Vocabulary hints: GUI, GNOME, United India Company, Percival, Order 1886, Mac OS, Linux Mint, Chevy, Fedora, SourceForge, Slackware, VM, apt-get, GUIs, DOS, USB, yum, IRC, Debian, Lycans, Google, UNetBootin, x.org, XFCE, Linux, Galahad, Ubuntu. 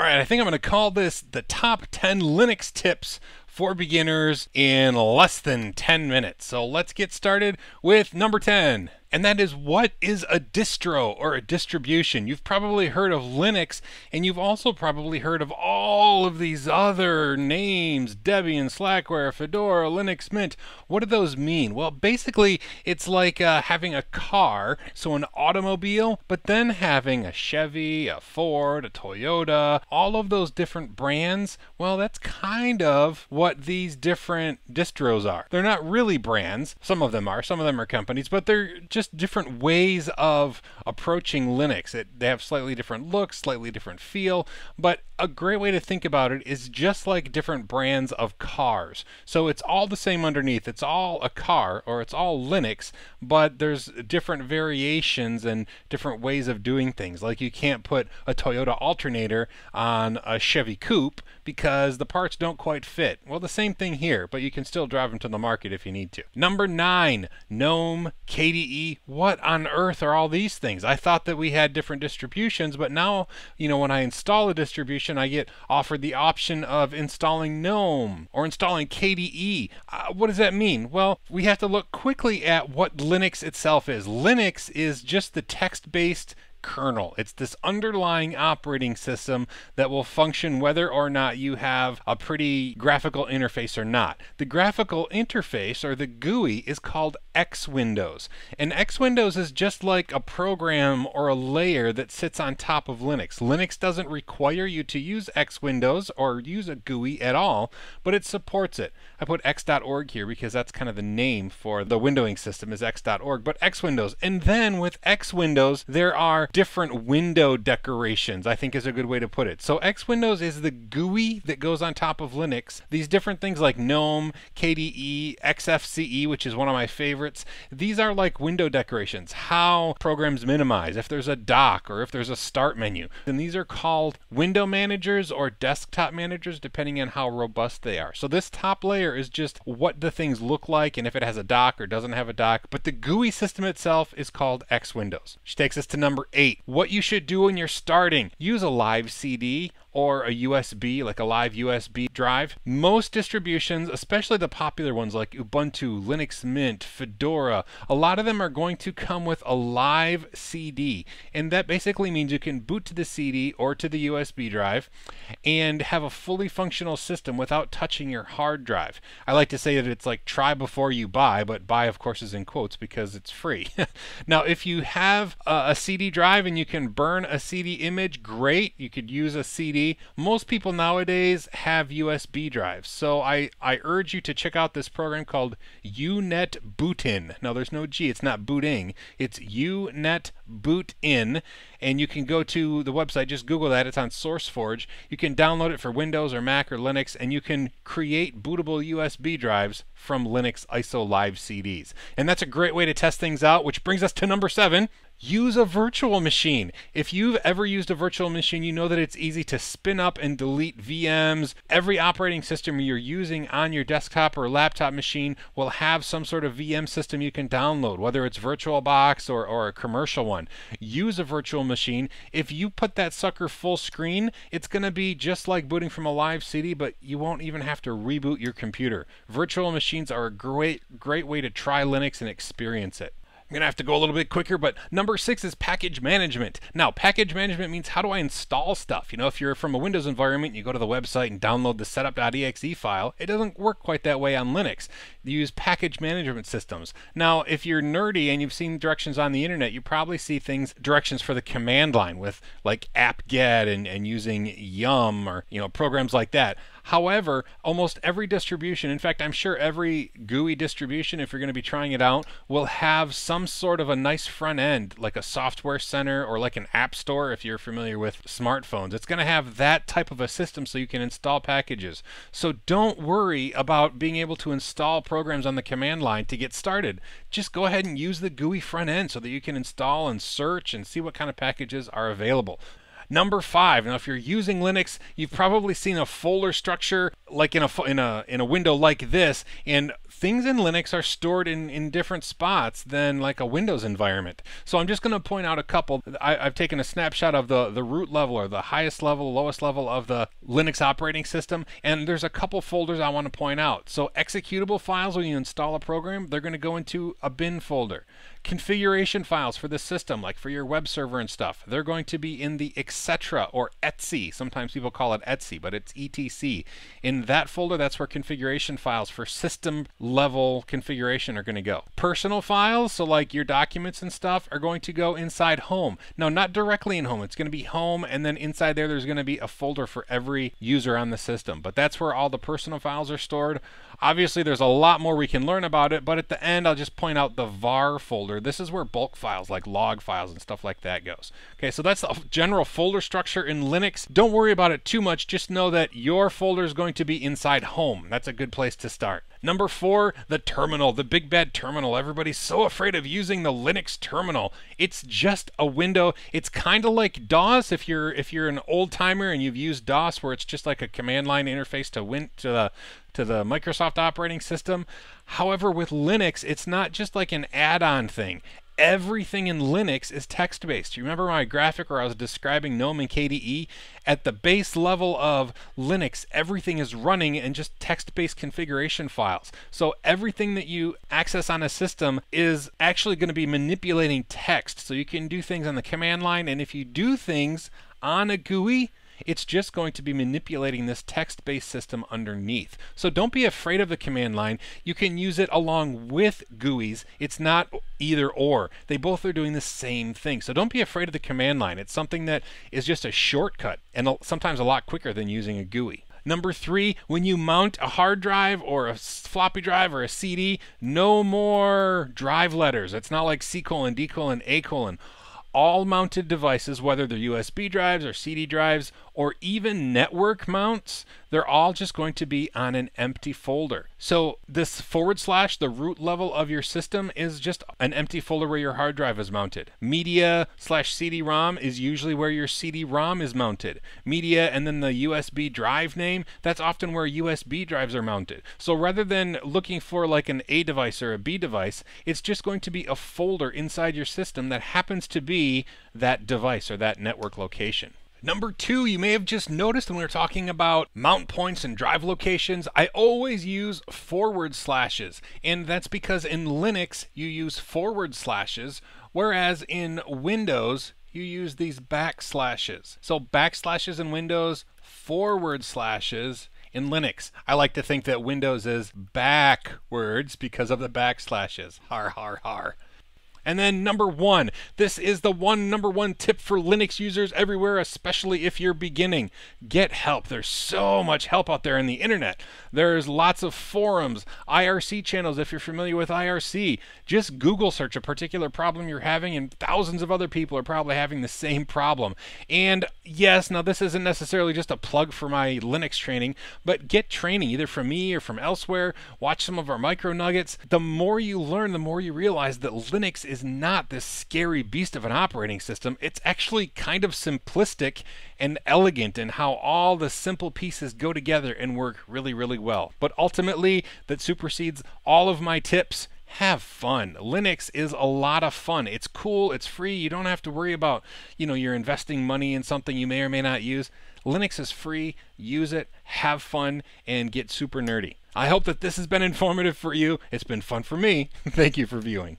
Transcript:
Alright, I think I'm going to call this the top 10 Linux tips for beginners in less than 10 minutes. So let's get started with number 10. And that is, what is a distro or a distribution? You've probably heard of Linux, and you've also probably heard of all of these other names: Debian, Slackware, Fedora, Linux Mint. What do those mean? Well, basically, it's like having a car, so an automobile, but then having a Chevy, a Ford, a Toyota, all of those different brands. Well, that's kind of what these different distros are. They're not really brands. Some of them are companies, but they're just different ways of approaching Linux. They have slightly different looks, slightly different feel, but a great way to think about it is just like different brands of cars. So it's all the same underneath. It's all a car, or it's all Linux, but there's different variations and different ways of doing things. Like, you can't put a Toyota alternator on a Chevy coupe because the parts don't quite fit. Well, the same thing here, but you can still drive them to the market if you need to. Number 9, GNOME, KDE. What on earth are all these things? I thought that we had different distributions, but now, you know, when I install a distribution, I get offered the option of installing GNOME or installing KDE. What does that mean? Well, we have to look quickly at what Linux itself is. Linux is just the text-based kernel. It's this underlying operating system that will function whether or not you have a pretty graphical interface or not. The graphical interface, or the GUI, is called X-Windows. And X-Windows is just like a program or a layer that sits on top of Linux. Linux doesn't require you to use X-Windows or use a GUI at all, but it supports it. I put x.org here because that's kind of the name for the windowing system, is x.org, but X-Windows. And then with X-Windows, there are different window decorations, I think is a good way to put it. So X-Windows is the GUI that goes on top of Linux. These different things like GNOME, KDE, XFCE, which is one of my favorites, these are like window decorations, how programs minimize, if there's a dock or if there's a start menu. And these are called window managers or desktop managers, depending on how robust they are. So this top layer is just what the things look like and if it has a dock or doesn't have a dock, but the GUI system itself is called X-Windows. Which takes us to number 8. What you should do when you're starting. Use a live CD or a USB, like a live USB drive. Most distributions, especially the popular ones like Ubuntu, Linux Mint, Fedora, a lot of them are going to come with a live CD. And that basically means you can boot to the CD or to the USB drive and have a fully functional system without touching your hard drive. I like to say that it's like try before you buy, but buy, of course, is in quotes because it's free. Now, if you have a CD drive and you can burn a CD image, great. You could use a CD. Most people nowadays have USB drives, so I urge you to check out this program called UNetBootin. Now, there's no G, it's not booting, it's UNetBootin, and you can go to the website, just Google that, it's on SourceForge. You can download it for Windows or Mac or Linux, and you can create bootable USB drives from Linux ISO live CDs. And that's a great way to test things out, which brings us to number 7. Use a virtual machine. If you've ever used a virtual machine, you know that it's easy to spin up and delete VMs. Every operating system you're using on your desktop or laptop machine will have some sort of VM system you can download, whether it's VirtualBox or a commercial one. Use a virtual machine. If you put that sucker full screen, it's going to be just like booting from a live CD, but you won't even have to reboot your computer. Virtual machines are a great way to try Linux and experience it. I'm going to have to go a little bit quicker, but number 6 is package management. Now, package management means, how do I install stuff? You know, if you're from a Windows environment, you go to the website and download the setup.exe file. It doesn't work quite that way on Linux. You use package management systems. Now, if you're nerdy and you've seen directions on the internet, you probably see directions for the command line with like apt-get and using yum or, you know, programs like that. However, almost every distribution, in fact, I'm sure every GUI distribution, if you're going to be trying it out, will have some sort of a nice front end, like a software center or like an app store if you're familiar with smartphones. It's going to have that type of a system so you can install packages. So don't worry about being able to install programs on the command line to get started. Just go ahead and use the GUI front end so that you can install and search and see what kind of packages are available. Number 5. Now, if you're using Linux, you've probably seen a folder structure like in a window like this, and things in Linux are stored in different spots than like a Windows environment. So I'm just going to point out a couple. I've taken a snapshot of the root level, or the highest level, lowest level of the Linux operating system, and there's a couple folders I want to point out. So executable files, when you install a program, they're going to go into a bin folder. Configuration files for the system, like for your web server and stuff, they're going to be in the etc, or etc. Sometimes people call it etc, but it's etc. In that folder, that's where configuration files for system level configuration are going to go. Personal files, so like your documents and stuff, are going to go inside home. No, not directly in home. It's going to be home, and then inside there's going to be a folder for every user on the system. But that's where all the personal files are stored. Obviously, there's a lot more we can learn about it, but at the end, I'll just point out the var folder. This is where bulk files like log files and stuff like that goes. Okay, so that's the general folder structure in Linux. Don't worry about it too much. Just know that your folder is going to be inside home. That's a good place to start. Number 4, the terminal, the big bad terminal. Everybody's so afraid of using the Linux terminal. It's just a window. It's kind of like DOS. If you're an old timer and you've used DOS, where it's just like a command line interface to the Microsoft operating system. However, with Linux, it's not just like an add-on thing. Everything in Linux is text-based. You remember my graphic where I was describing GNOME and KDE? At the base level of Linux, everything is running in just text-based configuration files. So everything that you access on a system is actually going to be manipulating text. So you can do things on the command line, and if you do things on a GUI, it's just going to be manipulating this text-based system underneath. So don't be afraid of the command line. You can use it along with GUIs. It's not either or. They both are doing the same thing. So don't be afraid of the command line. It's something that is just a shortcut, and sometimes a lot quicker than using a GUI. Number 3, when you mount a hard drive or a floppy drive or a CD, no more drive letters. It's not like C:, D:, A:. All mounted devices, whether they're USB drives or CD drives or even network mounts, they're all just going to be on an empty folder. So this /, the root level of your system, is just an empty folder where your hard drive is mounted. Media /CD-ROM is usually where your CD-ROM is mounted. Media, and then the USB drive name, that's often where USB drives are mounted. So rather than looking for like an A device or a B device, it's just going to be a folder inside your system that happens to be that device or that network location. Number 2, you may have just noticed when we were talking about mount points and drive locations, I always use /, and that's because in Linux you use /, whereas in Windows you use these /. So / in Windows, /. In Linux, I like to think that Windows is backwards because of the /. Har, har, har. And then number 1, this is the number one tip for Linux users everywhere, especially if you're beginning. Get help. There's so much help out there on the internet. There's lots of forums, IRC channels if you're familiar with IRC. Just Google search a particular problem you're having, and thousands of other people are probably having the same problem. And yes, now this isn't necessarily just a plug for my Linux training, but get training either from me or from elsewhere. Watch some of our micro nuggets. The more you learn, the more you realize that Linux is not this scary beast of an operating system. It's actually kind of simplistic and elegant in how all the simple pieces go together and work really, really well. But ultimately, that supersedes all of my tips. Have fun. Linux is a lot of fun. It's cool. It's free. You don't have to worry about, you know, you're investing money in something you may or may not use. Linux is free. Use it. Have fun and get super nerdy. I hope that this has been informative for you. It's been fun for me. Thank you for viewing.